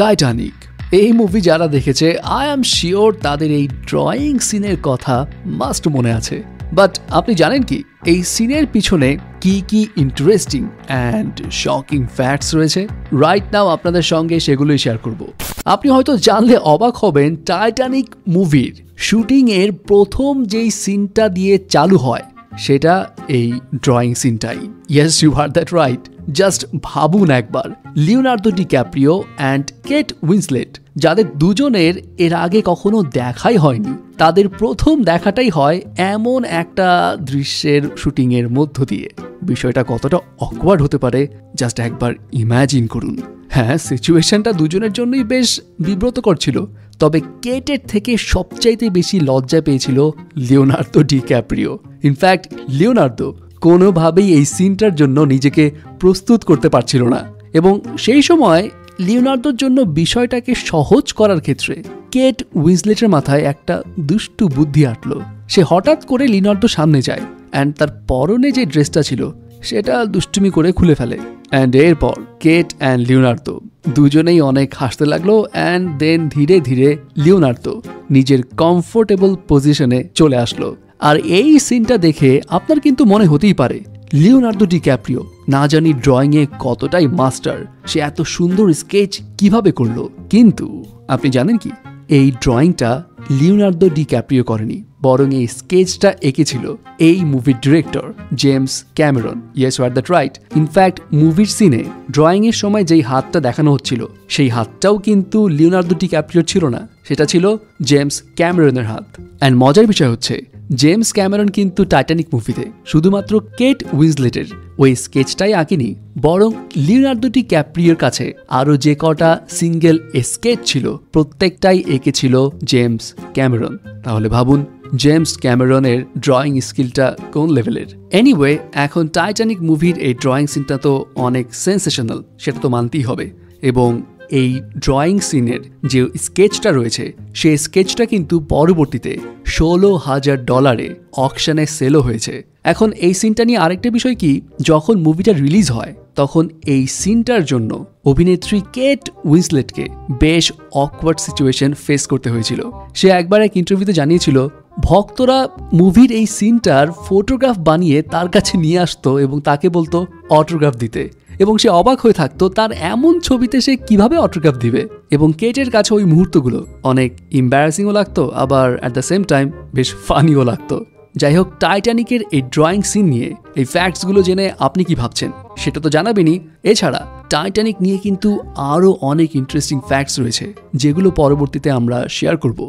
Titanic. এই movie যারা দেখেছে আই অ্যাম শিওর তাদের এই ড্রয়িং সিনের কথা মাস্ট মনে আছে, বাট আপনি জানেন কি এই সিনের পিছনে কি কি ইন্টারেস্টিং অ্যান্ড শকিং ফ্যাক্টস রয়েছে? রাইট নাও আপনাদের সঙ্গে সেগুলোই শেয়ার করব। আপনি হয়তো জানলে অবাক হবেন, টাইটানিক মুভির শুটিংয়ের প্রথম যেই সিনটা দিয়ে চালু হয় সেটা এই ড্রয়িং সিনটাই। Yes, you are that right. Just ভাবুন একবার, Leonardo DiCaprio and Kate Winslet, যাদের দুজনের এর আগে কখনো দেখাই হয়নি, তাদের প্রথম দেখাটাই হয় এমন একটা দৃশ্যের শুটিংয়ের মধ্য দিয়ে। বিষয়টা কতটা অকওয়ার্ড হতে পারে জাস্ট একবার ইমাজিন করুন। হ্যাঁ, সিচুয়েশনটা দুজনের জন্যই বেশ বিব্রতকর ছিল, তবে কেটের থেকে সবচাইতে বেশি লজ্জা পেয়েছিল লিওনার্দো ডিক্যাপ্রিও। ইনফ্যাক্ট লিওনার্দো কোনোভাবেই এই সিনটার জন্য নিজেকে প্রস্তুত করতে পারছিল না, এবং সেই সময় লিওনার্দোর জন্য বিষয়টাকে সহজ করার ক্ষেত্রে কেট উইন্সলেটের মাথায় একটা দুষ্টু বুদ্ধি আঁটল। সে হঠাৎ করে লিওনার্দোর সামনে যায় অ্যান্ড তার পরনে যে ড্রেসটা ছিল সেটা দুষ্টুমি করে খুলে ফেলে, অ্যান্ড এরপর কেট অ্যান্ড লিওনার্দো দুজনেই অনেক হাসতে লাগলো। অ্যান্ড দেন ধীরে ধীরে লিওনার্দো নিজের কমফোর্টেবল পজিশনে চলে আসলো। আর এই সিনটা দেখে আপনার কিন্তু মনে হতেই পারে লিওনার্দো ডিক্যাপ্রিও না জানি ড্রয়িংয়ে কতটাই মাস্টার, সে এত সুন্দর স্কেচ কিভাবে করলো। কিন্তু আপনি জানেন কি, এই ড্রয়িংটা লিওনার্দো ডিক্যাপ্রিও করেনি, বরং এই স্কেচটা এঁকেছিল এই মুভির director James Cameron. Yes, are that right. In fact মুভির সিনে ড্রয়িংয়ের সময় যেই হাতটা দেখানো হচ্ছিল সেই হাতটাও কিন্তু লিওনার্দো ডিক্যাপ্রিও ছিল না, সেটা ছিল জেমস ক্যামেরনের হাত। অ্যান্ড মজার বিষয় হচ্ছে, জেমস ক্যামেরন কিন্তু টাইটানিক মুভিতে শুধুমাত্র কেট উইন্সলেটের ওই স্কেচটাই আঁকেনি, বরং লিওনার্দো ডিক্যাপ্রিওর কাছে আরও যে কটা সিঙ্গেল স্কেচ ছিল প্রত্যেকটাই এঁকেছিল জেমস ক্যামেরন। তাহলে ভাবুন জেমস ক্যামেরনের ড্রয়িং স্কিলটা কোন লেভেলের। এনিওয়ে, এখন টাইটানিক মুভির এই ড্রয়িং সিনটা তো অনেক সেন্সেশনাল, সেটা তো মানতেই হবে, এবং এই ড্রয়িং সিনের যে স্কেচটা রয়েছে সেই স্কেচটা কিন্তু পরবর্তীতে $16,000 অকশানে সেলও হয়েছে। এখন এই সিনটা নিয়ে আরেকটা বিষয় কি, যখন মুভিটা রিলিজ হয় তখন এই সিনটার জন্য অভিনেত্রী কেট উইন্সলেটকে বেশ অকওয়ার্ড সিচুয়েশন ফেস করতে হয়েছিল। সে একবার এক ইন্টারভিউতে জানিয়েছিল ভক্তরা মুভির এই সিনটার ফটোগ্রাফ বানিয়ে তার কাছে নিয়ে আসতো এবং তাকে বলতো অটোগ্রাফ দিতে, এবং সে অবাক হয়ে থাকতো তার এমন ছবিতে সে কিভাবে অটোগ্রাফ দিবে। এবং কেটের কাছে ওই মুহূর্তগুলো অনেক ইম্বারাসিংও লাগতো, আবার অ্যাট দ্য সেম টাইম বেশ ফানিও লাগতো। যাই হোক, টাইটানিকের এই ড্রয়িং সিন নিয়ে এই ফ্যাক্টসগুলো জেনে আপনি কি ভাবছেন সেটা তো জানাবেনই। এছাড়া টাইটানিক নিয়ে কিন্তু আরও অনেক ইন্টারেস্টিং ফ্যাক্টস রয়েছে যেগুলো পরবর্তীতে আমরা শেয়ার করব।